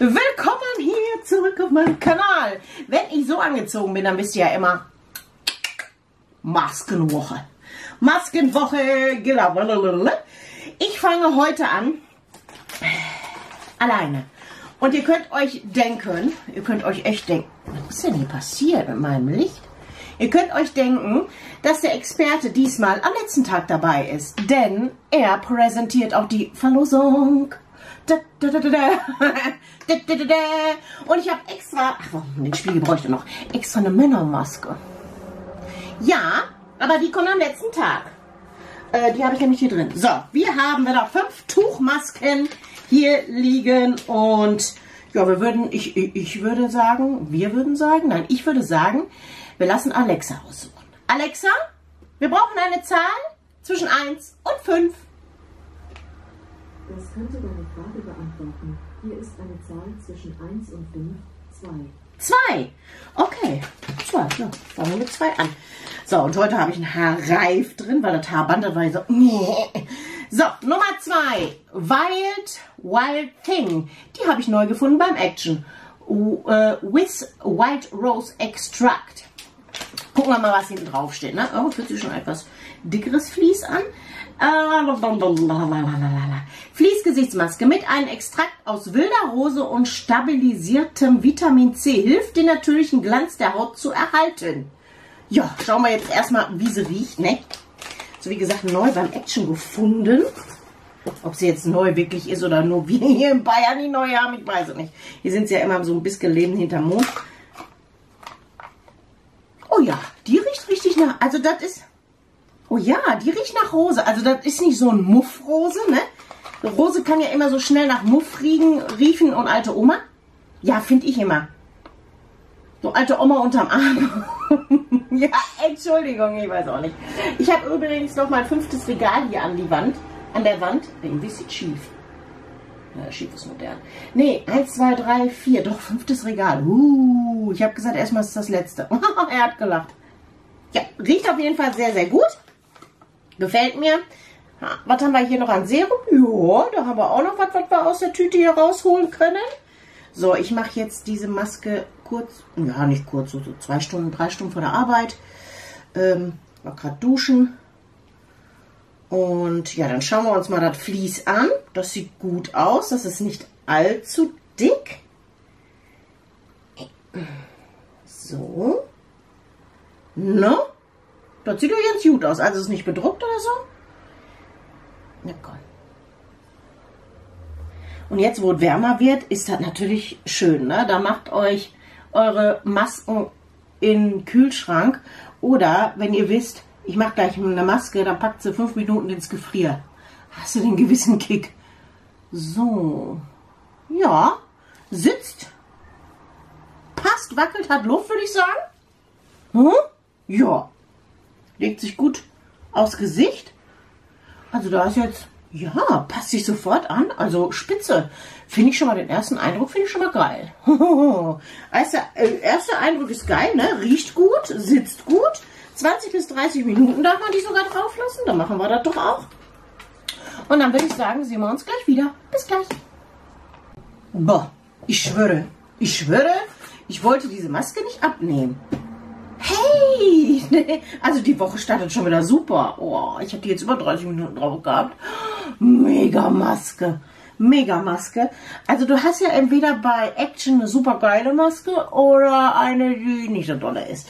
Willkommen hier zurück auf meinem Kanal. Wenn ich so angezogen bin, dann wisst ihr ja immer Maskenwoche. Maskenwoche, genau. Ich fange heute an, alleine. Und ihr könnt euch denken, was ist denn hier passiert mit meinem Licht? Ihr könnt euch denken, dass der Experte diesmal am letzten Tag dabei ist, denn er präsentiert auch die Verlosung. Und ich habe extra, den Spiegel bräuchte ich noch, extra eine Männermaske. Ja, aber die kommt am letzten Tag. Die habe ich nämlich hier drin. So, wir haben wieder 5 Tuchmasken hier liegen und ja, ich würde sagen, wir lassen Alexa aussuchen. Alexa, wir brauchen eine Zahl zwischen 1 und 5. Das könnte deine Frage beantworten. Hier ist eine Zahl zwischen 1 und 5, 2. 2? Okay. 2, ja. Fangen wir mit 2 an. So, und heute habe ich ein Haarreif drin, weil das Haarband da war so... So, Nummer 2. Wild Wild Thing. Die habe ich neu gefunden beim Action. With White Rose Extract. Gucken wir mal, was hinten drauf steht. Ne? Oh, fühlt sich schon etwas dickeres Vlies an. Vlies-Gesichtsmaske mit einem Extrakt aus wilder Rose und stabilisiertem Vitamin C. Hilft, den natürlichen Glanz der Haut zu erhalten. Ja, schauen wir jetzt erstmal, wie sie riecht. Ne? So, wie gesagt, neu beim Action gefunden. Ob sie jetzt neu wirklich ist oder nur wir hier in Bayern die neue haben, ich weiß es nicht. Hier sind sie ja immer so ein bisschen Leben hinterm Mond. Oh ja, die riecht richtig nach, also das ist, oh ja, die riecht nach Rose. Also das ist nicht so ein Muffrose, ne? Rose kann ja immer so schnell nach Muff riechen und alte Oma. Ja, finde ich immer. So alte Oma unterm Arm. Ja, Entschuldigung, ich weiß auch nicht. Ich habe übrigens noch mein 5. Regal hier an der Wand. Ein bisschen schief. Ja, schief ist modern. Nee, 1, 2, 3, 4. Doch, 5. Regal. Ich habe gesagt, erstmal ist das letzte. Er hat gelacht. Ja, riecht auf jeden Fall sehr, sehr gut. Gefällt mir. Was haben wir hier noch an Serum? Ja, da haben wir auch noch was wir aus der Tüte hier rausholen können. So, ich mache jetzt diese Maske kurz. Ja, nicht kurz, so 2 Stunden, 3 Stunden vor der Arbeit. War gerade duschen. Und ja, dann schauen wir uns mal das Vlies an. Das sieht gut aus. Das ist nicht allzu dick. So. Ne? Das sieht doch ganz gut aus. Also ist es nicht bedruckt oder so? Na komm. Und jetzt, wo es wärmer wird, ist das natürlich schön. Ne? Da macht euch eure Masken in den Kühlschrank. Oder, wenn ihr wisst, ich mache gleich eine Maske, dann packt sie 5 Minuten ins Gefrier. Hast du den gewissen Kick? So. Ja. Sitzt. Passt, wackelt, hat Luft, würde ich sagen. Hm? Ja. Legt sich gut aufs Gesicht. Also da ist jetzt... Ja, passt sich sofort an. Also spitze. Finde ich schon mal den ersten Eindruck, finde ich schon mal geil. Also, erster Eindruck ist geil, ne? Riecht gut, sitzt gut. 20 bis 30 Minuten darf man die sogar drauf lassen. Dann machen wir das doch auch. Und dann würde ich sagen, sehen wir uns gleich wieder. Bis gleich. Boah, ich schwöre, ich wollte diese Maske nicht abnehmen. Hey! Also die Woche startet schon wieder super. Oh, ich habe die jetzt über 30 Minuten drauf gehabt. Mega Maske. Also du hast ja entweder bei Action eine super geile Maske oder eine, die nicht so dolle ist.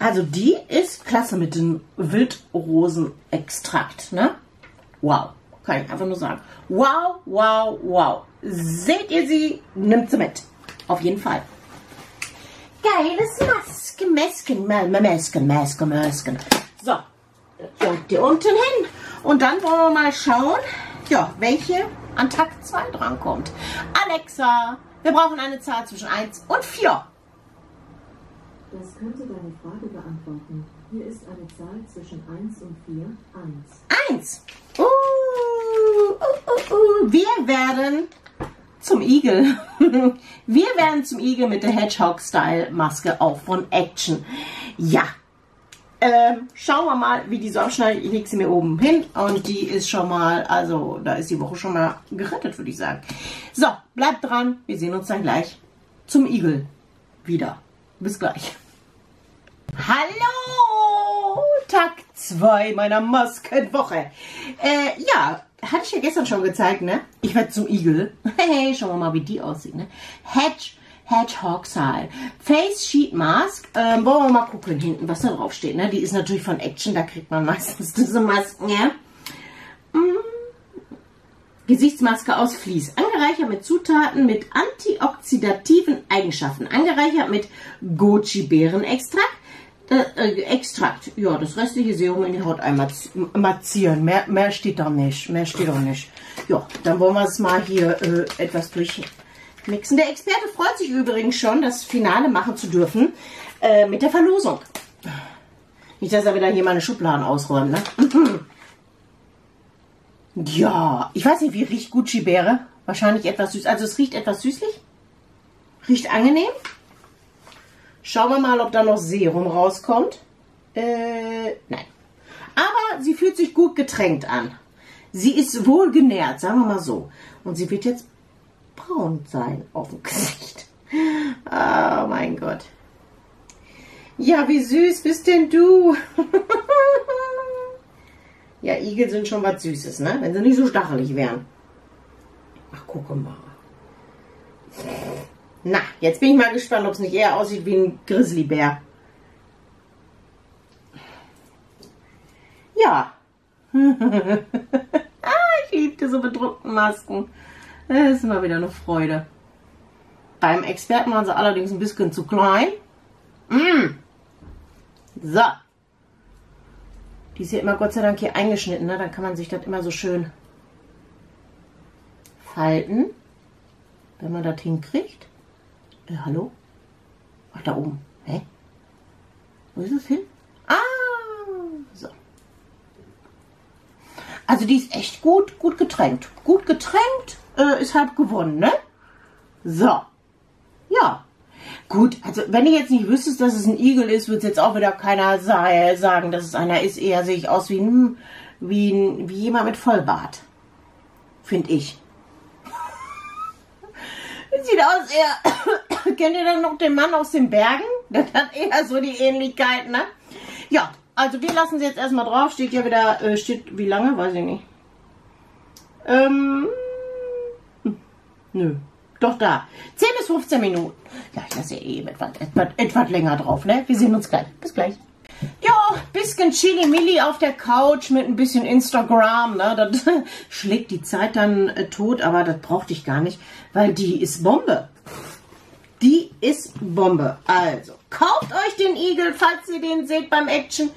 Also die ist klasse mit dem Wildrosenextrakt, ne? Wow, kann ich einfach nur sagen. Wow. Seht ihr sie? Nimmt sie mit. Auf jeden Fall. Geiles Masken. So, kommt die unten hin. Und dann wollen wir mal schauen, ja, welche an Tag 2 drankommt. Alexa, wir brauchen eine Zahl zwischen 1 und 4. Das könnte deine Frage beantworten. Hier ist eine Zahl zwischen 1 und 4. 1. Wir werden zum Igel. Wir werden zum Igel mit der Hedgehog-Style-Maske auch von Action. Ja. Schauen wir mal, wie die so abschneidet. Ich lege sie mir oben hin und die ist schon mal, also da ist die Woche schon mal gerettet, würde ich sagen. So, bleibt dran. Wir sehen uns dann gleich zum Igel wieder. Bis gleich. Hallo! Tag 2 meiner Maskenwoche. Ja, hatte ich ja gestern schon gezeigt, ne? Ich werde zum Igel. Hey, schauen wir mal, wie die aussieht, ne? Hedgehog-Style. Face Sheet Mask. Wollen wir mal gucken hinten, was da drauf steht. Ne? Die ist natürlich von Action, da kriegt man meistens diese Masken, ja. Gesichtsmaske aus Vlies. Angereichert mit Zutaten mit antioxidativen Eigenschaften. Angereichert mit Goji-Beeren-Extrakt. Ja, das restliche Serum in die Haut einmazieren. Mehr steht da nicht. Ja, dann wollen wir es mal hier etwas durchmixen. Der Experte freut sich übrigens schon, das Finale machen zu dürfen mit der Verlosung. Nicht, dass er wieder hier meine Schubladen ausräumt, ne? Ja, ich weiß nicht, wie riecht Goji-Beere? Wahrscheinlich etwas süß. Also es riecht etwas süßlich. Riecht angenehm. Schauen wir mal, ob da noch Serum rauskommt. Nein. Aber sie fühlt sich gut getränkt an. Sie ist wohl genährt, sagen wir mal so. Und sie wird jetzt braun sein auf dem Gesicht. Oh mein Gott. Ja, wie süß bist denn du? Ja, Igel sind schon was Süßes, ne? Wenn sie nicht so stachelig wären. Ach, guck mal. Na, jetzt bin ich mal gespannt, ob es nicht eher aussieht wie ein Grizzlybär. Ja. Ich liebte so bedruckten Masken. Das ist immer wieder eine Freude. Beim Experten waren sie allerdings ein bisschen zu klein. So. Die ist ja immer Gott sei Dank hier eingeschnitten, ne? Dann kann man sich das immer so schön falten, wenn man das hinkriegt. Hallo? Ach, da oben. Hä? Wo ist es hin? Ah! So. Also die ist echt gut getränkt. Gut getränkt ist halb gewonnen, ne? So. Ja. Gut, also wenn ich jetzt nicht wüsste, dass es ein Igel ist, würde es jetzt auch wieder keiner sagen, dass es einer ist. Eher sehe ich aus wie jemand mit Vollbart. Finde ich. Sieht aus eher, kennt ihr dann noch den Mann aus den Bergen? Das hat eher so die Ähnlichkeit, ne? Ja, also wir lassen sie jetzt erstmal drauf. Steht ja wieder, steht wie lange? Weiß ich nicht. Nö. Doch da. 10 bis 15 Minuten. Ja, ich lasse ja eben etwas länger drauf, ne? Wir sehen uns gleich. Bis gleich. Jo, bisschen Chili-Milli auf der Couch mit ein bisschen Instagram, ne? Das schlägt die Zeit dann tot, aber das brauchte ich gar nicht, weil die ist Bombe. Die ist Bombe. Also, kauft euch den Igel, falls ihr den seht beim Action.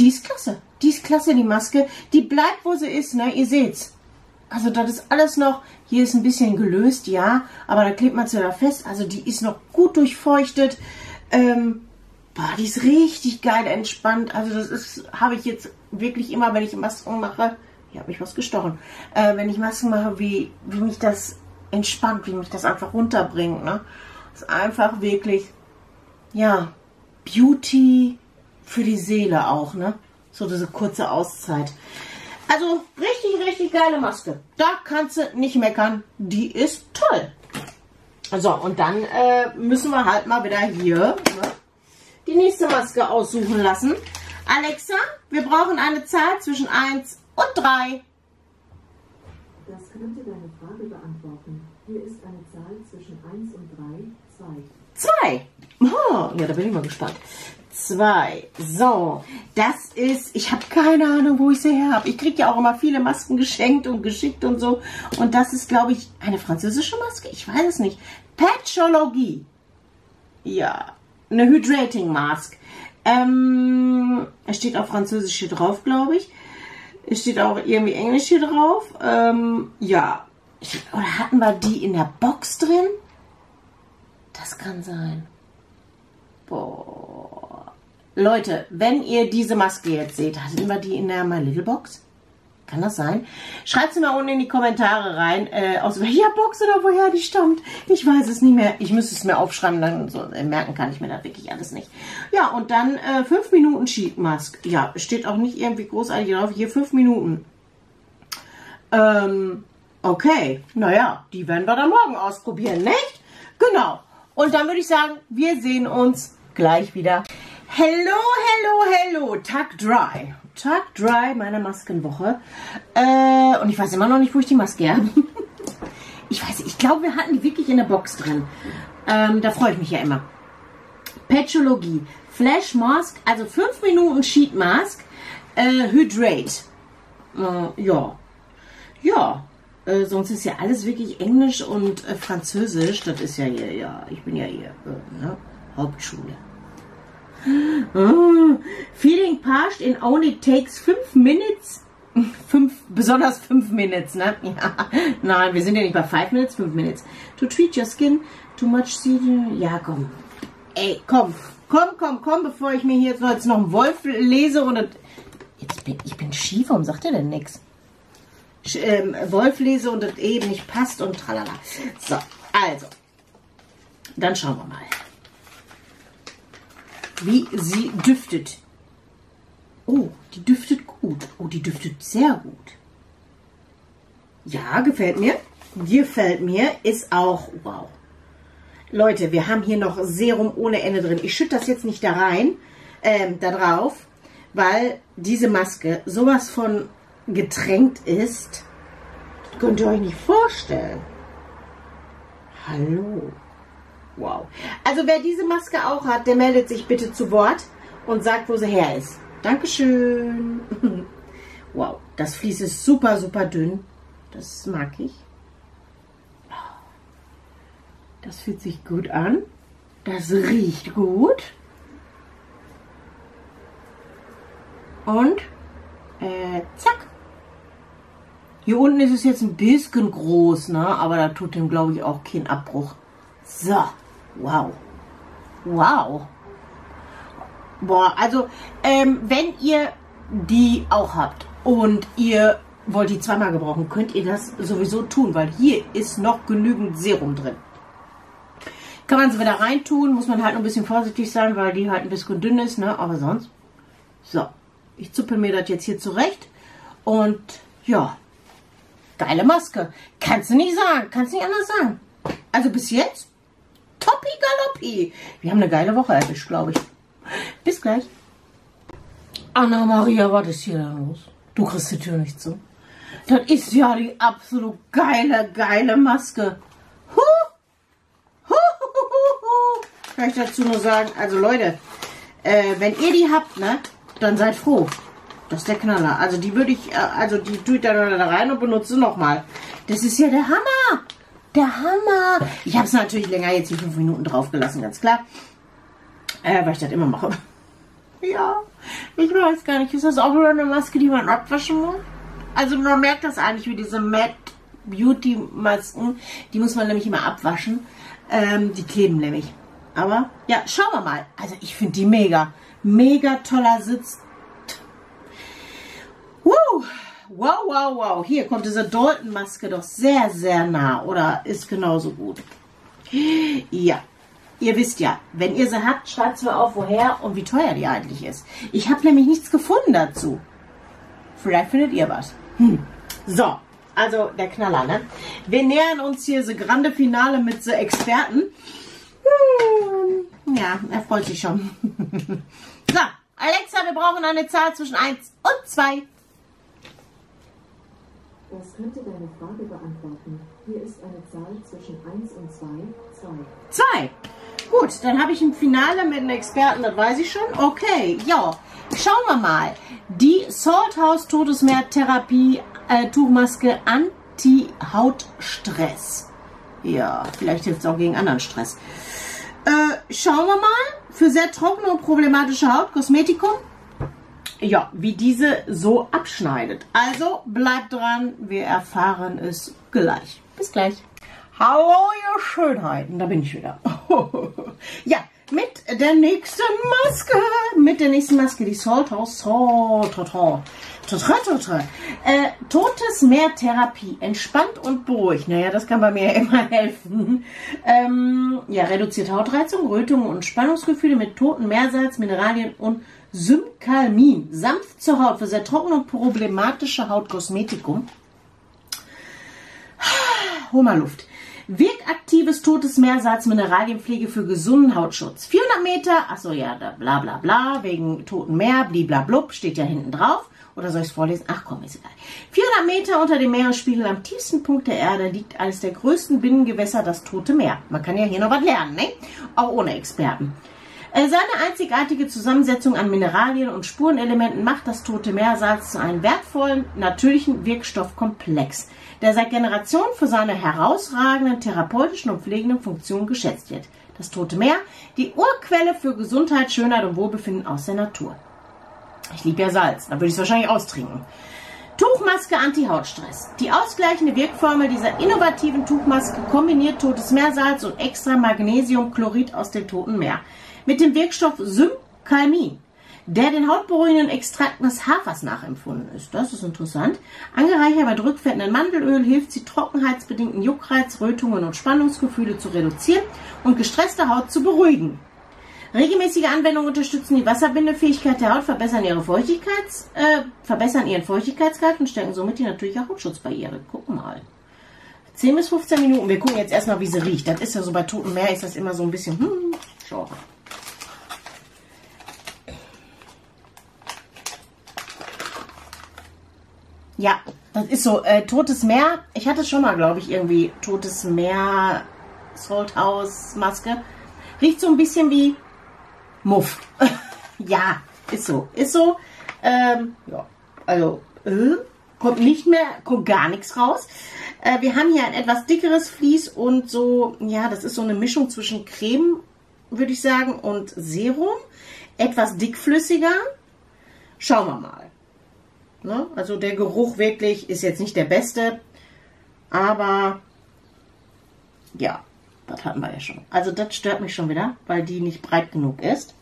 Die ist klasse. Die ist klasse, die Maske. Die bleibt, wo sie ist, ne? Ihr seht's. Also, das ist alles noch, hier ist ein bisschen gelöst, ja, aber da klebt man sie da fest. Also, die ist noch gut durchfeuchtet. Boah, die ist richtig geil entspannt. Also das ist, habe ich jetzt wirklich immer, wenn ich Masken mache. Hier habe ich was gestochen. Wenn ich Masken mache, wie mich das entspannt, wie mich das einfach runterbringt. Ne? Das ist einfach wirklich, ja, Beauty für die Seele auch. Ne? So diese kurze Auszeit. Also richtig geile Maske. Da kannst du nicht meckern. Die ist toll. So, und dann müssen wir halt mal wieder hier, ne? Die nächste Maske aussuchen lassen. Alexa, wir brauchen eine Zahl zwischen 1 und 3. Das könnte deine Frage beantworten. Hier ist eine Zahl zwischen 1 und 3, 2. 2. Oh, ja, da bin ich mal gespannt. 2. So, das ist, ich habe keine Ahnung, wo ich sie her habe. Ich kriege ja auch immer viele Masken geschenkt und geschickt und so. Und das ist, glaube ich, eine französische Maske. Ich weiß es nicht. Patchology. Ja. Eine Hydrating Mask. Es steht auf Französisch hier drauf, glaube ich. Es steht auch irgendwie Englisch hier drauf. Ja. Oder hatten wir die in der Box drin? Das kann sein. Boah. Leute, wenn ihr diese Maske jetzt seht, hatten wir die in der My Little Box? Kann das sein? Schreibt sie mal unten in die Kommentare rein, aus welcher Box oder woher die stammt. Ich weiß es nicht mehr. Ich müsste es mir aufschreiben, dann so, merken kann ich mir das wirklich alles nicht. Ja, und dann 5 Minuten Sheet Mask. Ja, steht auch nicht irgendwie großartig drauf. Hier 5 Minuten. Okay, naja, die werden wir dann morgen ausprobieren, nicht? Genau. Und dann würde ich sagen, wir sehen uns gleich wieder. Hello, hello, hello. Tag 3 meiner Maskenwoche. Und ich weiß immer noch nicht, wo ich die Maske habe. Ich glaube, wir hatten die wirklich in der Box drin. Da freue ich mich ja immer. Patchology. Flash Mask, also 5 Minuten Sheet Mask. Hydrate. Sonst ist ja alles wirklich Englisch und Französisch. Das ist ja hier, ja, ich bin ja hier, ne? Hauptschule. Oh, feeling parched in only takes 5 minutes. Besonders 5 minutes, ne? Ja. Nein, wir sind ja nicht bei 5 minutes, 5 minutes. To treat your skin, too much season. Ja, komm. Ey, komm, bevor ich mir hier jetzt noch einen Wolf lese und... Ich bin schief, warum sagt er denn nichts? Wolf lese und das eben nicht passt und tralala. So, also. Dann schauen wir mal, wie sie düftet. Oh, die düftet gut. Oh, die düftet sehr gut. Ja, gefällt mir. Gefällt mir. Ist auch, wow. Leute, wir haben hier noch Serum ohne Ende drin. Ich schütte das jetzt nicht da rein, da drauf, weil diese Maske sowas von getränkt ist. Das könnt ihr euch nicht vorstellen. Hallo. Wow. Also wer diese Maske auch hat, der meldet sich bitte zu Wort und sagt, wo sie her ist. Dankeschön. Wow, das Vlies ist super, super dünn. Das mag ich. Das fühlt sich gut an. Das riecht gut. Und zack. Hier unten ist es jetzt ein bisschen groß, ne? Aber da tut dem, glaube ich, auch keinen Abbruch. So. Wow. Wow. Boah, also, wenn ihr die auch habt und ihr wollt die zweimal gebrauchen, könnt ihr das sowieso tun, weil hier ist noch genügend Serum drin. Kann man sie wieder reintun, muss man halt noch ein bisschen vorsichtig sein, weil die halt ein bisschen dünn ist, ne? Aber sonst. So, ich zuppel mir das jetzt hier zurecht und ja, geile Maske. Kannst du nicht sagen, kannst du nicht anders sagen. Also bis jetzt... Toppi Galoppi. Wir haben eine geile Woche erwischt, glaube ich. Bis gleich. Anna-Maria, was ist hier denn los? Du kriegst die Tür nicht zu. Das ist ja die absolut geile, geile Maske. Kann ich dazu nur sagen, also Leute, wenn ihr die habt, ne, dann seid froh. Das ist der Knaller. Also die würde ich, also die tue ich dann da rein und benutze sie nochmal. Das ist ja der Hammer. Der Hammer. Ich habe es natürlich länger jetzt die 5 Minuten drauf gelassen, ganz klar. Weil ich das immer mache. Ja, ich weiß gar nicht. Ist das auch wieder eine Maske, die man abwaschen muss? Also man merkt das eigentlich, wie diese Matte Beauty Masken. Die muss man nämlich immer abwaschen. Die kleben nämlich. Aber ja, schauen wir mal. Also ich finde die mega. Mega toller Sitz. Woo! Wow, wow, wow. Hier kommt diese Dalton-Maske doch sehr, sehr nah. Oder ist genauso gut. Ja. Ihr wisst ja, wenn ihr sie habt, schreibt es mir auf, woher und wie teuer die eigentlich ist. Ich habe nämlich nichts gefunden dazu. Vielleicht findet ihr was. So. Also, der Knaller, ne? Wir nähern uns hier so grande Finale mit so Experten. Ja, er freut sich schon. So. Alexa, wir brauchen eine Zahl zwischen 1 und 2. Das könnte deine Frage beantworten. Hier ist eine Zahl zwischen 1 und 2. 2. 2. Gut, dann habe ich im Finale mit einem Experten, das weiß ich schon. Okay, ja. Schauen wir mal. Die Salt House Totes Meer Therapie Tuchmaske Anti-Hautstress. Ja, vielleicht hilft es auch gegen anderen Stress. Schauen wir mal. Für sehr trockene und problematische Haut, Kosmetikum. Ja, wie diese so abschneidet. Also bleibt dran, wir erfahren es gleich. Bis gleich. Hallo, ihr Schönheiten, da bin ich wieder. Ja, mit der nächsten Maske. Mit der nächsten Maske, die Salt House. Totes Meer Therapie. Entspannt und beruhigt. Naja, das kann bei mir immer helfen. Ja, reduziert Hautreizung, Rötungen und Spannungsgefühle mit toten Meersalz, Mineralien und Symcalmin. Sanft zur Haut für sehr trockene und problematische Haut. Kosmetikum. Hol mal Luft. Wirkaktives totes Meersalz, Mineralienpflege für gesunden Hautschutz. 400 Meter, achso, ja, da bla bla bla, wegen toten Meer, bliblablub, steht ja hinten drauf. Oder soll ich es vorlesen? Ach komm, ist egal. 400 Meter unter dem Meeresspiegel, am tiefsten Punkt der Erde, liegt eines der größten Binnengewässer, das Tote Meer. Man kann ja hier noch was lernen, ne? Auch ohne Experten. Seine einzigartige Zusammensetzung an Mineralien und Spurenelementen macht das tote Meersalz zu einem wertvollen, natürlichen Wirkstoffkomplex, der seit Generationen für seine herausragenden therapeutischen und pflegenden Funktionen geschätzt wird. Das Tote Meer, die Urquelle für Gesundheit, Schönheit und Wohlbefinden aus der Natur. Ich liebe ja Salz, da würde ich es wahrscheinlich austrinken. Tuchmaske Anti-Hautstress. Die ausgleichende Wirkformel dieser innovativen Tuchmaske kombiniert totes Meersalz und extra Magnesiumchlorid aus dem Toten Meer mit dem Wirkstoff Symcalmin, der den hautberuhigenden Extrakten des Hafers nachempfunden ist. Das ist interessant. Angereichert mit rückfettenden Mandelöl hilft sie, trockenheitsbedingten Juckreiz, Rötungen und Spannungsgefühle zu reduzieren und gestresste Haut zu beruhigen. Regelmäßige Anwendungen unterstützen die Wasserbindefähigkeit der Haut, verbessern ihren Feuchtigkeitsgrad und stärken somit die natürliche Hautschutzbarriere. Guck mal. 10 bis 15 Minuten. Wir gucken jetzt erstmal, wie sie riecht. Das ist ja so, bei Toten Meer ist das immer so ein bisschen... Schau. Ja, das ist so. Totes Meer. Ich hatte schon mal, glaube ich, irgendwie Totes Meer Salt House Maske. Riecht so ein bisschen wie Muff. Ja, ist so. Ist so. Ja, also kommt nicht mehr, kommt gar nichts raus. Wir haben hier ein etwas dickeres Vlies und so, ja, das ist so eine Mischung zwischen Creme, würde ich sagen, und Serum. Etwas dickflüssiger. Schauen wir mal. Ne? Also der Geruch wirklich ist jetzt nicht der beste, aber ja, das hatten wir ja schon. Also das stört mich schon wieder, weil die nicht breit genug ist.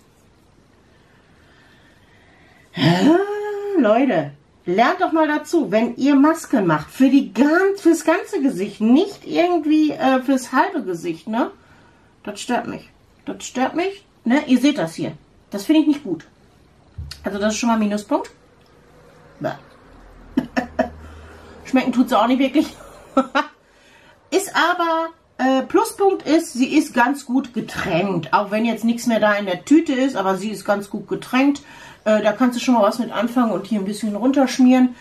Leute, lernt doch mal dazu, wenn ihr Masken macht, fürs ganze Gesicht, nicht irgendwie fürs halbe Gesicht, ne? Das stört mich. Das stört mich, ne? Ihr seht das hier. Das finde ich nicht gut. Also das ist schon mal Minuspunkt. Schmecken tut sie auch nicht wirklich. Ist aber, Pluspunkt ist, sie ist ganz gut getränkt. Auch wenn jetzt nichts mehr da in der Tüte ist, aber sie ist ganz gut getränkt. Da kannst du schon mal was mit anfangen und hier ein bisschen runterschmieren.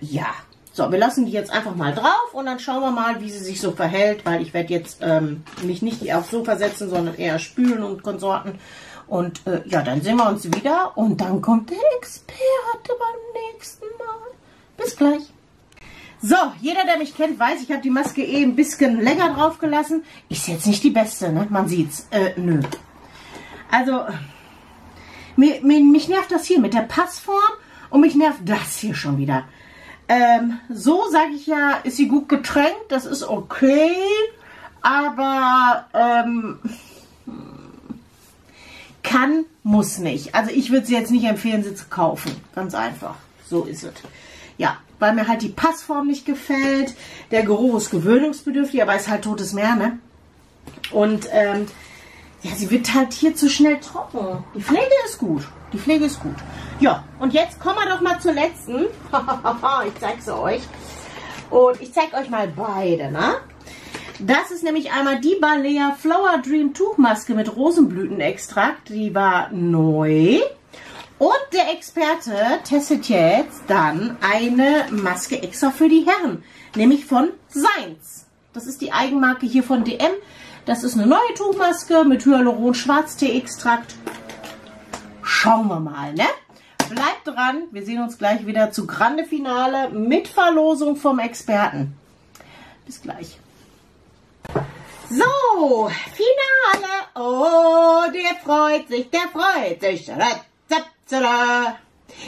Ja, so, wir lassen die jetzt einfach mal drauf und dann schauen wir mal, wie sie sich so verhält, weil ich werde jetzt mich nicht aufs Sofa setzen, sondern eher spülen und Konsorten. Und ja, dann sehen wir uns wieder und dann kommt der Experte beim nächsten Mal. Bis gleich. So, jeder, der mich kennt, weiß, ich habe die Maske eben ein bisschen länger drauf gelassen. Ist jetzt nicht die beste, ne? Man sieht's. Nö. Also, mich nervt das hier mit der Passform und mich nervt das hier schon wieder. So sage ich ja, ist sie gut getränkt, das ist okay, aber... kann, muss nicht. Also ich würde sie jetzt nicht empfehlen, sie zu kaufen. Ganz einfach. So ist es. Ja, weil mir halt die Passform nicht gefällt. Der Geruch ist gewöhnungsbedürftig, aber ist halt totes Meer, ne? Und ja, sie wird halt hier zu schnell trocken. Die Pflege ist gut. Die Pflege ist gut. Ja, und jetzt kommen wir doch mal zur letzten. Ich zeige sie euch. Und ich zeige euch mal beide, ne? Das ist nämlich einmal die Balea Flower Dream Tuchmaske mit Rosenblütenextrakt. Die war neu. Und der Experte testet jetzt dann eine Maske extra für die Herren. Nämlich von Seins. Das ist die Eigenmarke hier von DM. Das ist eine neue Tuchmaske mit Hyaluron, Schwarztee-Extrakt. Schauen wir mal, ne? Bleibt dran. Wir sehen uns gleich wieder zu Grande Finale mit Verlosung vom Experten. Bis gleich. So, Finale. Oh, der freut sich, der freut sich.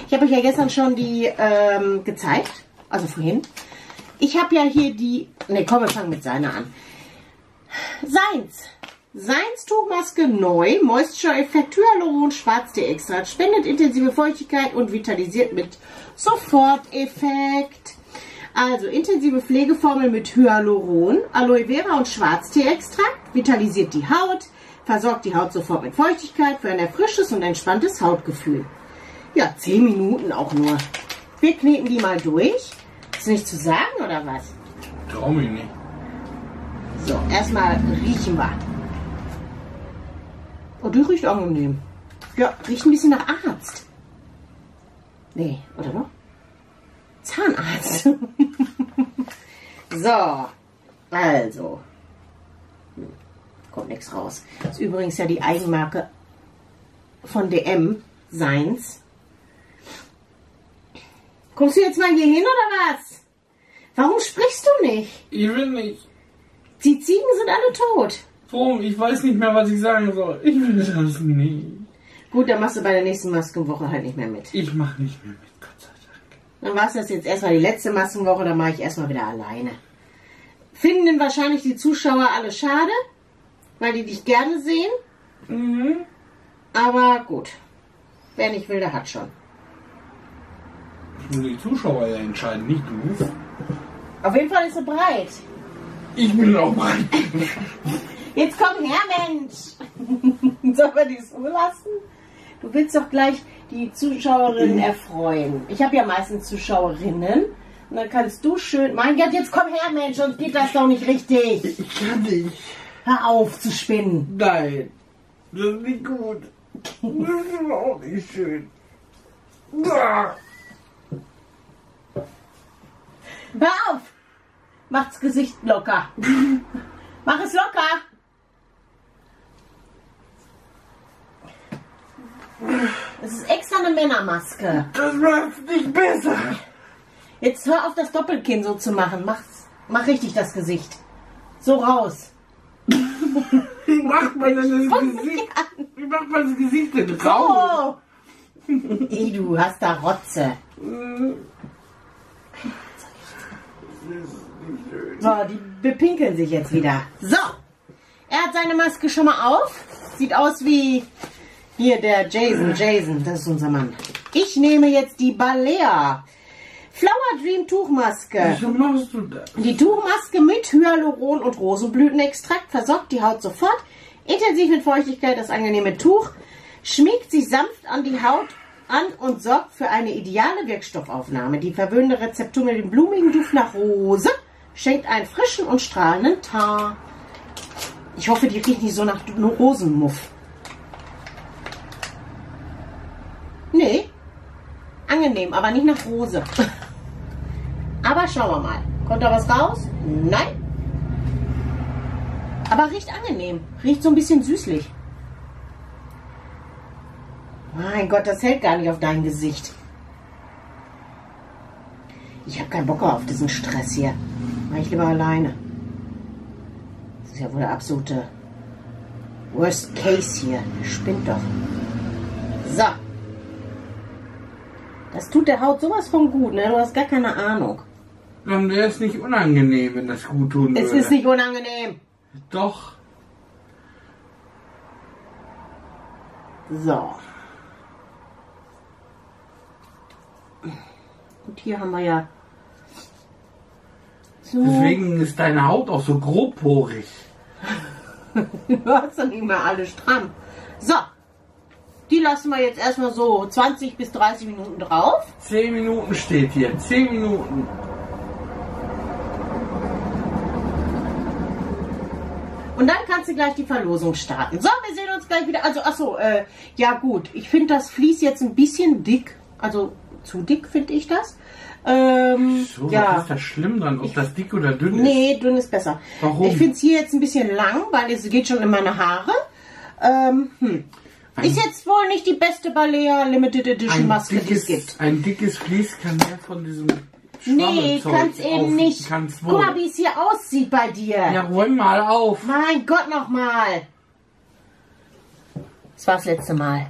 Ich habe euch ja gestern schon die gezeigt, also vorhin. Ich habe ja hier die... Ne, komm, wir fangen mit seiner an. Seins. Seins Tuchmaske neu, Moisture Effekt, Hyaluron, Schwarztee-Extrakt, spendet intensive Feuchtigkeit und vitalisiert mit Soforteffekt. Also intensive Pflegeformel mit Hyaluron, Aloe Vera und Schwarztee-Extrakt, vitalisiert die Haut, versorgt die Haut sofort mit Feuchtigkeit für ein erfrischtes und entspanntes Hautgefühl. Ja, 10 Minuten auch nur. Wir kneten die mal durch. Ist nicht zu sagen oder was? Trau mich nicht. So, erstmal riechen wir. Oh, die riecht angenehm. Ja, riecht ein bisschen nach Arzt. Nee, oder noch? Zahnarzt. So, also. Kommt nichts raus. Das ist übrigens ja die Eigenmarke von DM, Seins. Kommst du jetzt mal hier hin oder was? Warum sprichst du nicht? Ich will nicht. Die Ziegen sind alle tot. Warum? Ich weiß nicht mehr, was ich sagen soll. Ich will das nicht. Gut, dann machst du bei der nächsten Maskenwoche halt nicht mehr mit. Ich mach nicht mehr mit, Gott sei Dank. Dann war es das jetzt erstmal die letzte Maskenwoche, dann mache ich erstmal wieder alleine. Finden wahrscheinlich die Zuschauer alle schade, weil die dich gerne sehen. Mhm. Aber gut. Wer nicht will, der hat schon. Das müssen die Zuschauer ja entscheiden, nicht du. Auf jeden Fall ist sie breit. Ich bin auch breit. Jetzt komm her, Mensch. Sollen wir die so lassen? Du willst doch gleich die Zuschauerinnen erfreuen. Ich habe ja meistens Zuschauerinnen. Und dann kannst du schön... Mein Gott, jetzt komm her, Mensch, sonst geht das doch nicht richtig. Ich kann nicht. Hör auf zu spinnen. Nein, das ist nicht gut. Das ist auch nicht schön. Hör auf! Macht's Gesicht locker. Mach es locker! Es ist extra eine Männermaske. Das läuft nicht besser. Jetzt hör auf, das Doppelkinn so zu machen. Mach richtig das Gesicht. So raus. Wie macht man denn das Gesicht? Wie macht man das Gesicht denn raus? Oh. Ey, du hast da Rotze. So, die bepinkeln sich jetzt wieder. So, er hat seine Maske schon mal auf. Sieht aus wie hier der Jason. Jason, das ist unser Mann. Ich nehme jetzt die Balea Flower Dream Tuchmaske. Wieso machst du das? Die Tuchmaske mit Hyaluron und Rosenblütenextrakt versorgt die Haut sofort. Intensiv mit Feuchtigkeit, das angenehme Tuch schmiegt sich sanft an die Haut an und sorgt für eine ideale Wirkstoffaufnahme. Die verwöhnende Rezeptur mit dem blumigen Duft nach Rose schenkt einen frischen und strahlenden Teint. Ich hoffe, die riecht nicht so nach Rosenmuff. Nee. Angenehm, aber nicht nach Rose. Aber schauen wir mal. Kommt da was raus? Nein. Aber riecht angenehm. Riecht so ein bisschen süßlich. Mein Gott, das hält gar nicht auf dein Gesicht. Ich habe keinen Bock auf diesen Stress hier. Mach ich lieber alleine. Das ist ja wohl der absolute Worst Case hier. Spinnt doch. So. Das tut der Haut sowas von gut, ne? Du hast gar keine Ahnung. Und der ist nicht unangenehm, wenn das gut tun würde. Es ist nicht unangenehm. Doch. So. Und hier haben wir ja... So. Deswegen ist deine Haut auch so grobporig. Du hast doch nicht mehr alle stramm. So, die lassen wir jetzt erstmal so 20 bis 30 Minuten drauf. 10 Minuten steht hier, 10 Minuten. Und dann kannst du gleich die Verlosung starten. So, wir sehen uns gleich wieder. Also, achso, ja gut, ich finde das Vlies jetzt ein bisschen dick, also... Zu dick finde ich das. So, ja. Was ist das schlimm dran? Ob das dick oder dünn ist? Nee, dünn ist besser. Warum? Ich finde es hier jetzt ein bisschen lang, weil es geht schon in meine Haare. Ist jetzt wohl nicht die beste Balea Limited Edition Maske, die es gibt. Ein dickes Vlies kann mehr von diesem Nee, kann's eben nicht. Guck mal, wie es hier aussieht bei dir. Ja, räum mal auf. Mein Gott, nochmal. Das war das letzte Mal.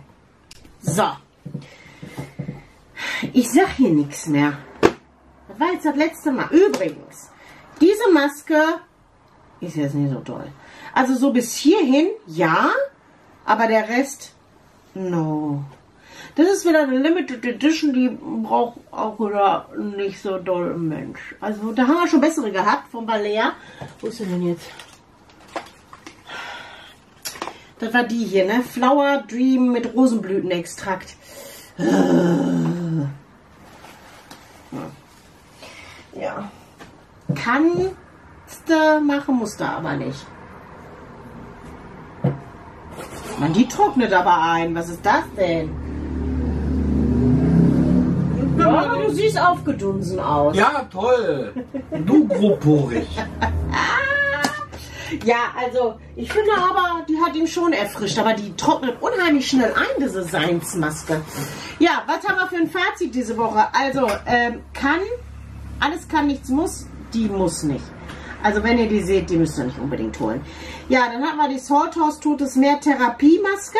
So. Ich sag hier nichts mehr. Das war jetzt das letzte Mal. Übrigens, diese Maske ist jetzt nicht so toll. Also so bis hierhin, ja, aber der Rest, no. Das ist wieder eine Limited Edition, die braucht auch wieder nicht so doll ein Mensch. Also da haben wir schon bessere gehabt von Balea. Wo ist sie denn jetzt? Das war die hier, ne? Flower Dream mit Rosenblütenextrakt. Ja. Kannst du machen, musst du aber nicht. Man, die trocknet aber ein. Was ist das denn? Ja, du siehst aufgedunsen aus. Ja, toll. Du grobporig. Ja, also ich finde aber, die hat ihn schon erfrischt, aber die trocknet unheimlich schnell ein, diese Seins-Maske. Ja, was haben wir für ein Fazit diese Woche? Also, kann, alles kann, nichts muss, die muss nicht. Also wenn ihr die seht, die müsst ihr nicht unbedingt holen. Ja, dann hatten wir die Salt House Totes Meer Therapie-Maske.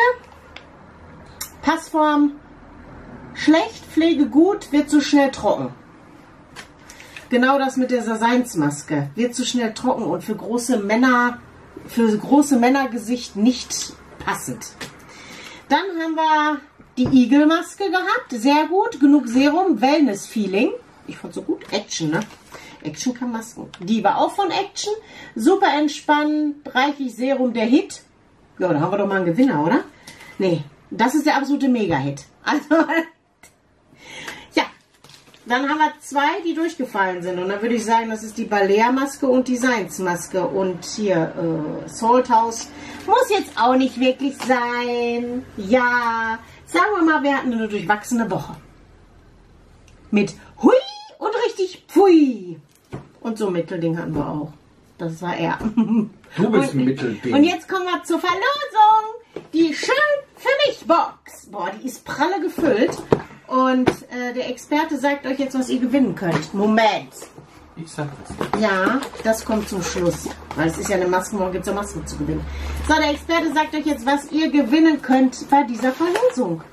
Passform schlecht, Pflege gut, wird zu schnell trocken. Genau das mit der Seins-Maske. Wird zu schnell trocken und für große Männergesicht nicht passend. Dann haben wir die Igel-Maske gehabt. Sehr gut. Genug Serum. Wellness-Feeling. Ich fand so gut. Action, ne? Action kann Masken. Die war auch von Action. Super entspannend. Reichlich Serum. Der Hit. Ja, da haben wir doch mal einen Gewinner, oder? Nee. Das ist der absolute Mega-Hit. Also... Dann haben wir zwei, die durchgefallen sind. Und dann würde ich sagen, das ist die Balea-Maske und die Seins-Maske. Und hier, Salt House muss jetzt auch nicht wirklich sein. Ja, sagen wir mal, wir hatten eine durchwachsene Woche. Mit Hui und richtig Pfui. Und so ein Mittelding hatten wir auch. Das war er. Du bist ein Mittelding. Und jetzt kommen wir zur Verlosung. Die Schön-für-mich-Box. Boah, die ist pralle gefüllt. Und der Experte sagt euch jetzt, was ihr gewinnen könnt. Moment. Ich sag das. Ja, das kommt zum Schluss. Weil es ist ja eine Maske, morgen gibt es ja Masken zu gewinnen. So, der Experte sagt euch jetzt, was ihr gewinnen könnt bei dieser Verlosung.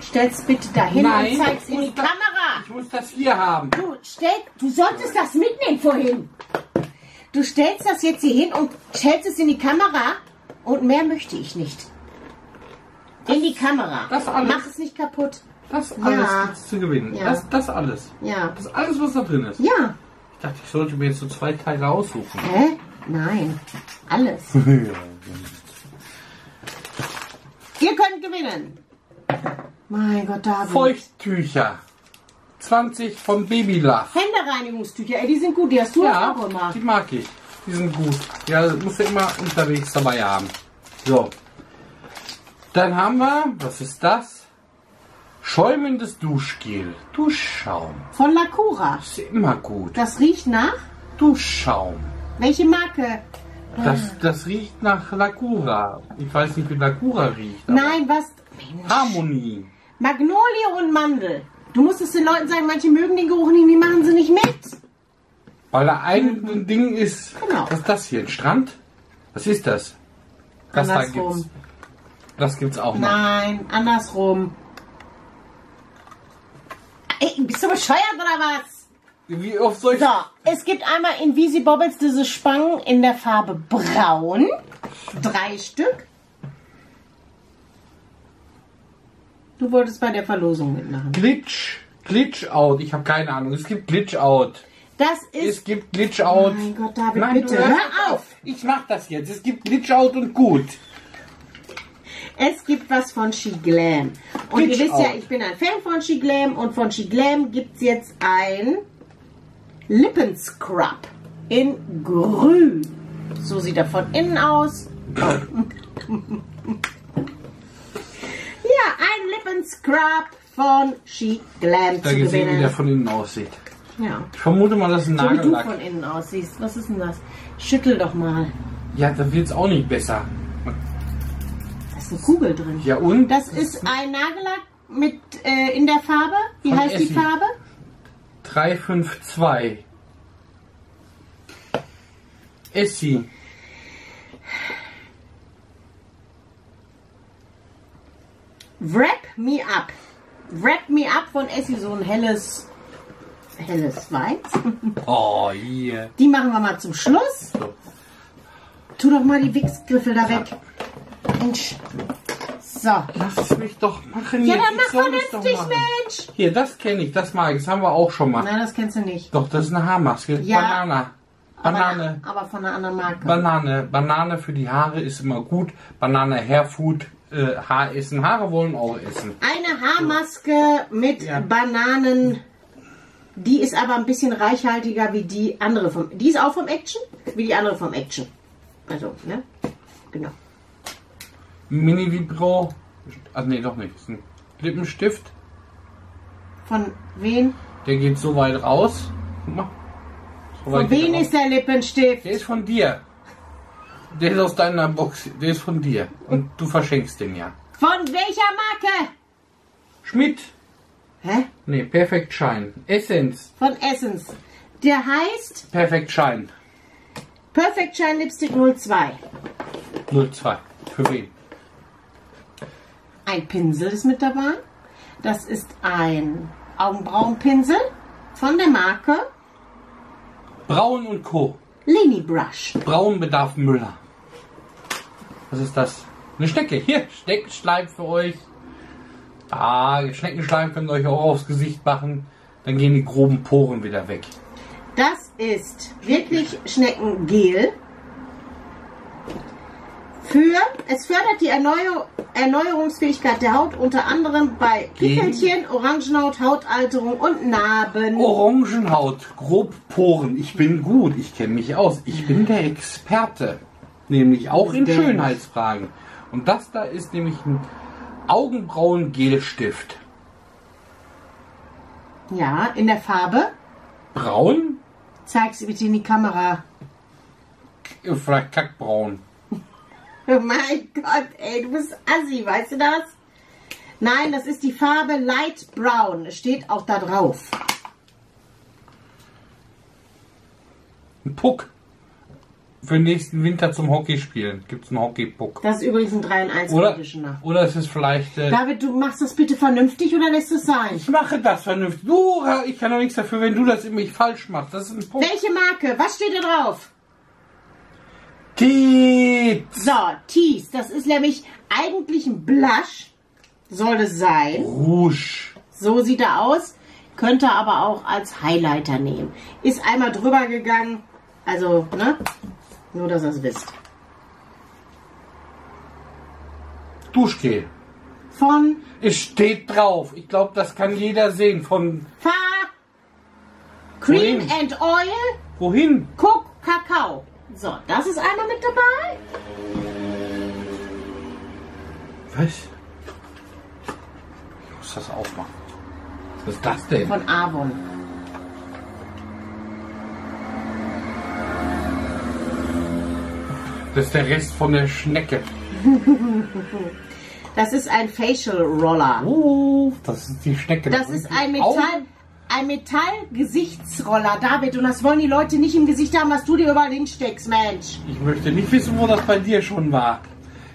Stell's bitte dahin. Nein, und zeig's in die Kamera. Ich muss das hier haben. Du solltest das mitnehmen vorhin. Du stellst das jetzt hier hin und stellst es in die Kamera. Und mehr möchte ich nicht. In die Kamera. Das alles. Mach es nicht kaputt. Das alles gibt's zu gewinnen. Ja. Das alles. Ja. Das alles, was da drin ist. Ja. Ich dachte, ich sollte mir jetzt so zwei Teile aussuchen. Hä? Nein. Alles. Ihr könnt gewinnen. Mein Gott, da sind Feuchttücher. 20 von Babylach. Händereinigungstücher. Ey, die sind gut. Die hast du ja auch gemacht. Die mag ich. Die sind gut. Ja, das musst du immer unterwegs dabei haben. So. Dann haben wir, was ist das? Schäumendes Duschgel. Duschschaum. Von Lacura. Ist immer gut. Das riecht nach? Duschschaum. Welche Marke? Das riecht nach Lacura. Ich weiß nicht, wie Lacura riecht. Nein, was? Mensch. Harmonie. Magnolie und Mandel. Du musst es den Leuten sagen, manche mögen den Geruch nicht, die machen sie nicht mit. Weil da ein Ding ist. Genau. Was ist das hier? Ein Strand? Was ist das? Das da gibt's. Das gibt's auch noch. Nein, andersrum. Ey, bist du bescheuert oder was? Wie oft soll ich... So, es gibt einmal Invisibobbles diese Spangen in der Farbe Braun. 3 Stück. Du wolltest bei der Verlosung mitmachen. Glitch out. Ich habe keine Ahnung. Es gibt Glitch out. Das ist... Es gibt Glitch out. Mein Gott, David, nein, bitte. Hör auf. Ich mach das jetzt. Es gibt Glitch out und gut. Es gibt was von She Glam. Und ihr wisst ja, ich bin ein Fan von She Glam. Und von She Glam gibt es jetzt ein Lippenscrub in Grün. So sieht er von innen aus. Oh. Ja, ein Lippenscrub von She Glam zu gewinnen. Gesehen, wie der von innen aussieht. Ja. Ich vermute mal, dass ein Nagellack. So wie du von innen aussiehst. Was ist denn das? Schüttel doch mal. Ja, dann wird es auch nicht besser. Eine Kugel drin. Ja, und? Das ist ein Nagellack mit in der Farbe. Wie heißt Essie. Die Farbe? 352. Essie. Wrap me up. Wrap me up von Essie, so ein helles Weiß. Oh, yeah. Die machen wir mal zum Schluss. So. Tu doch mal die Wichsgriffel da weg. Mensch. So. Lass es mich doch machen. Ja, dann mach doch letztlich, Mensch. Hier, das kenne ich, das mag ich. Das haben wir auch schon mal. Nein, das kennst du nicht. Doch, das ist eine Haarmaske. Ja. Banane. Banane. Aber von einer anderen Marke. Banane. Banane für die Haare ist immer gut. Banane Hair Food. Haar essen. Haare wollen auch essen. Eine Haarmaske mit Bananen. Die ist aber ein bisschen reichhaltiger wie die andere. Die ist auch vom Action? Wie die andere vom Action. Also, ne? Genau. Mini Vibro. Ach nee, doch nicht. Das ist ein Lippenstift. Von wen? Der geht so weit raus. Guck mal. So von wen ist der Lippenstift? Der ist von dir. Der ist aus deiner Box. Der ist von dir. Und du verschenkst den ja. Von welcher Marke? Schmidt. Hä? Nee, Perfect Shine. Essence. Von Essence. Der heißt? Perfect Shine. Perfect Shine Lipstick 02. 02. Für wen? Ein Pinsel ist mit dabei. Das ist ein Augenbrauenpinsel von der Marke Braun und Co. Lini Brush. Braun bedarf Müller. Was ist das? Eine Schnecke. Hier, Schneckenschleim für euch. Ah, Schneckenschleim könnt ihr euch auch aufs Gesicht machen. Dann gehen die groben Poren wieder weg. Das ist wirklich Schneckengel. Es fördert die Erneuerungsfähigkeit der Haut, unter anderem bei Pickelchen, Orangenhaut, Hautalterung und Narben. Orangenhaut, Grobporen. Ich bin gut, ich kenne mich aus. Ich bin der Experte, nämlich auch in Schönheitsfragen. Und das da ist nämlich ein Augenbrauen-Gelstift. Ja, in der Farbe? Braun? Zeig's bitte in die Kamera. Vielleicht kackbraun. Oh mein Gott, ey, du bist assi, weißt du das? Nein, das ist die Farbe Light Brown. Es steht auch da drauf. Ein Puck. Für den nächsten Winter zum Hockey spielen. Gibt es einen Hockey-Puck. Das ist übrigens ein 3-in-1 britischen Nacht. Oder es ist vielleicht... David, du machst das bitte vernünftig oder lässt es sein? Ich mache das vernünftig. Du, ich kann doch nichts dafür, wenn du das immer falsch machst. Das ist ein Puck. Welche Marke? Was steht da drauf? Teats. So, Teats. Das ist nämlich eigentlich ein Blush. Soll es sein. Rouge. So sieht er aus. Könnt ihr aber auch als Highlighter nehmen. Ist einmal drüber gegangen. Also, ne? Nur, dass ihr es wisst. Duschgel. Von? Es steht drauf. Ich glaube, das kann jeder sehen. Von... Fa... Cream and Oil. Wohin? Guck, Kakao. So, das ist einmal mit dabei. Was? Ich muss das aufmachen. Was ist das denn? Von Avon. Das ist der Rest von der Schnecke. Das ist ein Facial Roller. Oh, das ist die Schnecke. Das ist ein Metall... Ein Metallgesichtsroller, David, und das wollen die Leute nicht im Gesicht haben, was du dir überall hinsteckst, Mensch. Ich möchte nicht wissen, wo das bei dir schon war.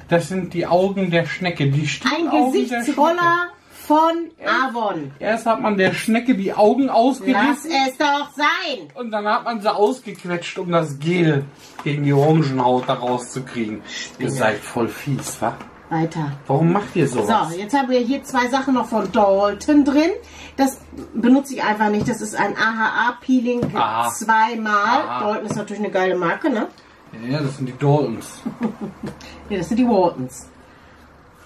Das sind die Augen der Schnecke. Die Ein Gesichtsroller von Avon. Erst hat man der Schnecke die Augen ausgerissen. Lass es doch sein. Und dann hat man sie ausgequetscht, um das Gel gegen die Orangenhaut daraus zu kriegen. Ihr seid voll fies, wa? Weiter. Warum macht ihr sowas? So, jetzt haben wir hier zwei Sachen noch von Dalton drin. Das benutze ich einfach nicht. Das ist ein AHA-Peeling zweimal. Aha. Dalton ist natürlich eine geile Marke, ne? Ja, das sind die Daltons. Nee, das sind die Waltons.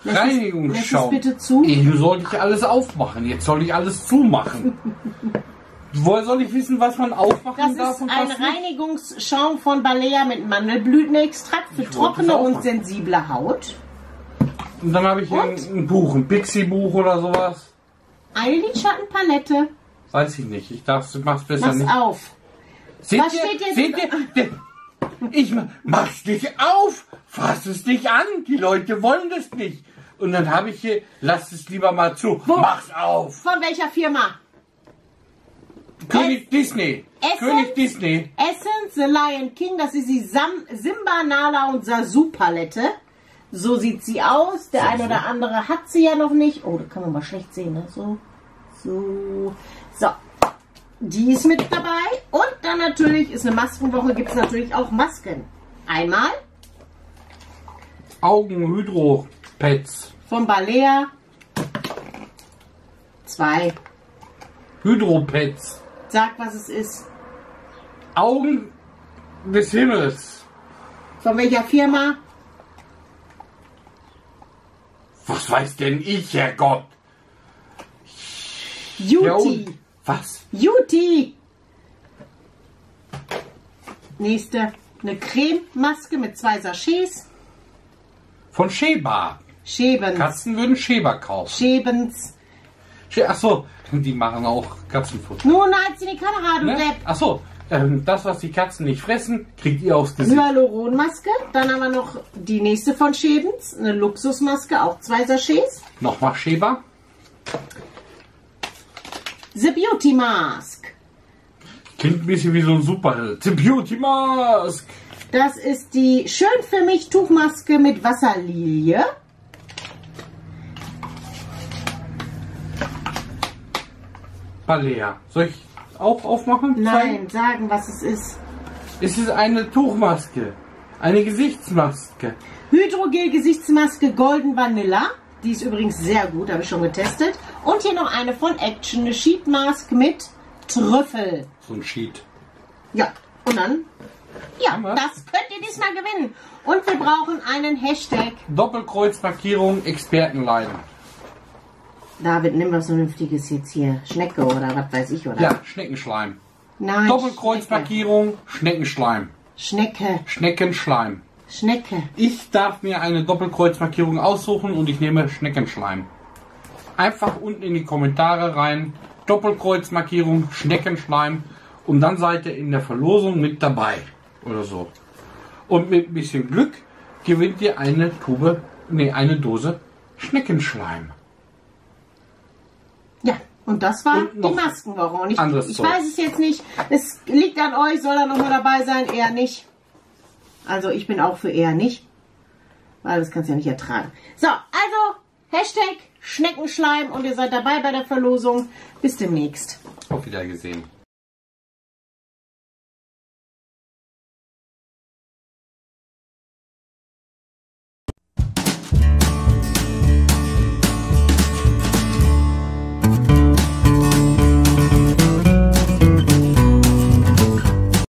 Reinigungsschaum. Bitte zu. Eben soll ich alles aufmachen. Jetzt soll ich alles zumachen. Woher soll ich wissen, was man aufmachen darf und was nicht? Das ist ein Reinigungsschaum von Balea mit Mandelblütenextrakt für trockene und sensible Haut. Und dann habe ich hier ein Buch, ein Pixie-Buch oder sowas. Eine Lidschattenpalette. Weiß ich nicht. Ich dachte, du machst besser nicht. Mach's auf. Seht Was ihr, steht jetzt? Seht ihr? Ich mach's nicht auf. Fass es nicht an. Die Leute wollen das nicht. Und dann habe ich hier, lass es lieber mal zu. Wo? Mach's auf. Von welcher Firma? König Disney. Essence, König Disney. Essence, The Lion King. Das ist die Simba, Nala und Sasu-Palette. So sieht sie aus. Der ein oder andere hat sie ja noch nicht. Oh, da kann man mal schlecht sehen, ne? So, so. So, die ist mit dabei. Und dann natürlich ist eine Maskenwoche, gibt es natürlich auch Masken. Einmal Augenhydro-Pads. Von Balea. 2. Hydro-Pads. Sag, was es ist. Augen des Himmels. Von welcher Firma? Was weiß denn ich, Herrgott? Juti. Was? Juti. Nächste. Eine Crememaske mit 2 Sachets. Von Schaebens. Katzen würden Schäber kaufen. Schaebens. Achso, die machen auch Katzenfutter. Nun halt sie die Kamera, du ne? Depp. Achso, das, was die Katzen nicht fressen, kriegt ihr aufs Gesicht. Hyaluronmaske. Dann haben wir noch die nächste von Schaebens. Eine Luxusmaske, auch 2 Sachets. Nochmal Schäber. The Beauty Mask. Klingt ein bisschen wie so ein Superheld. The Beauty Mask. Das ist die Schön für mich Tuchmaske mit Wasserlilie. Balea. Soll ich auch aufmachen? Nein, sagen, was es ist. Es ist eine Tuchmaske. Eine Gesichtsmaske. Hydrogel-Gesichtsmaske Golden Vanilla. Die ist übrigens sehr gut, habe ich schon getestet. Und hier noch eine von Action. Eine Sheet Mask mit Trüffel. So ein Sheet. Ja, und dann... Ja, das könnt ihr diesmal gewinnen. Und wir brauchen einen Hashtag. Doppelkreuzmarkierung Expertenlein. David, nimm was Vernünftiges jetzt hier. Schnecke oder was weiß ich, oder? Ja, Schneckenschleim. Nein, Doppelkreuzmarkierung Schneckenschleim. Schnecke. Schneckenschleim. Schnecke. Ich darf mir eine Doppelkreuzmarkierung aussuchen und ich nehme Schneckenschleim. Einfach unten in die Kommentare rein. Doppelkreuzmarkierung Schneckenschleim. Und dann seid ihr in der Verlosung mit dabei. Oder so. Und mit ein bisschen Glück gewinnt ihr eine Dose Schneckenschleim. Ja, und das war und die Maskenwoche. Und ich weiß es jetzt nicht. Es liegt an euch, soll er nochmal dabei sein? Eher nicht. Also ich bin auch für eher nicht. Weil das kannst du ja nicht ertragen. So, also Hashtag Schneckenschleim und ihr seid dabei bei der Verlosung. Bis demnächst. Auf Wiedersehen.